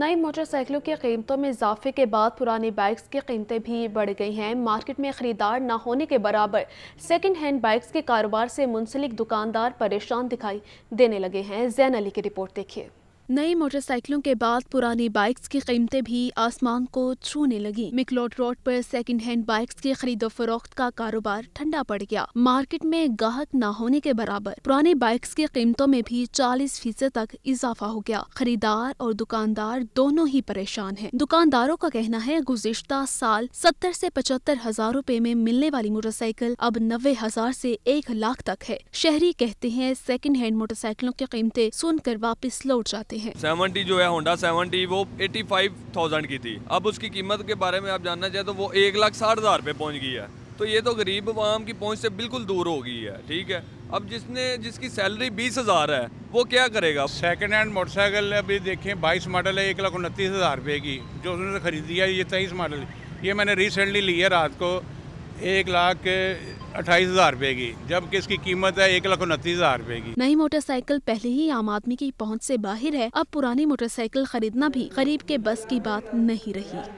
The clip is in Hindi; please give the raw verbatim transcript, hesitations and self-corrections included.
नई मोटरसाइकिलों की कीमतों में इजाफे के बाद पुरानी बाइक्स की कीमतें भी बढ़ गई हैं। मार्केट में खरीदार ना होने के बराबर सेकंड हैंड बाइक्स के कारोबार से मुंसलिक दुकानदार परेशान दिखाई देने लगे हैं। जैन अली की रिपोर्ट देखिए। नई मोटरसाइकिलों के बाद पुरानी बाइक्स की कीमतें भी आसमान को छूने लगी। मिकलोट रोड पर सेकंड हैंड बाइक्स की खरीदो फरोख्त का कारोबार ठंडा पड़ गया। मार्केट में गाहक न होने के बराबर पुरानी बाइक्स की कीमतों में भी चालीस फीसद तक इजाफा हो गया। खरीदार और दुकानदार दोनों ही परेशान हैं। दुकानदारों का कहना है गुज़िश्ता साल सत्तर से पचहत्तर हजार रूपए में मिलने वाली मोटरसाइकिल अब नब्बे हजार से एक लाख तक है। शहरी कहते हैं सेकेंड हैंड मोटरसाइकिलों की कीमतें सुनकर वापस लौट जाते। सेवेंटी जो है होंडा सेवेंटी वो पचासी हज़ार की थी, अब उसकी कीमत के बारे में आप जानना चाहे तो वो एक लाख साठ हज़ार पे पहुंच गई है। तो ये तो गरीब आवाम की पहुंच से बिल्कुल दूर हो गई है। ठीक है, अब जिसने जिसकी सैलरी बीस हज़ार है वो क्या करेगा। सेकंड हैंड मोटरसाइकिल अभी देखें बाईस मॉडल है, एक लाख उनतीस हज़ार रुपये की जो उसने खरीदी है। ये तेईस मॉडल ये मैंने रिसेंटली ली है रात को एक लाख अट्ठाईस हजार रुपए की, जबकि इसकी कीमत है एक लाख उनतीस हजार रुपए की। नई मोटरसाइकिल पहले ही आम आदमी की पहुंच से बाहर है, अब पुरानी मोटरसाइकिल खरीदना भी गरीब के बस की बात नहीं रही।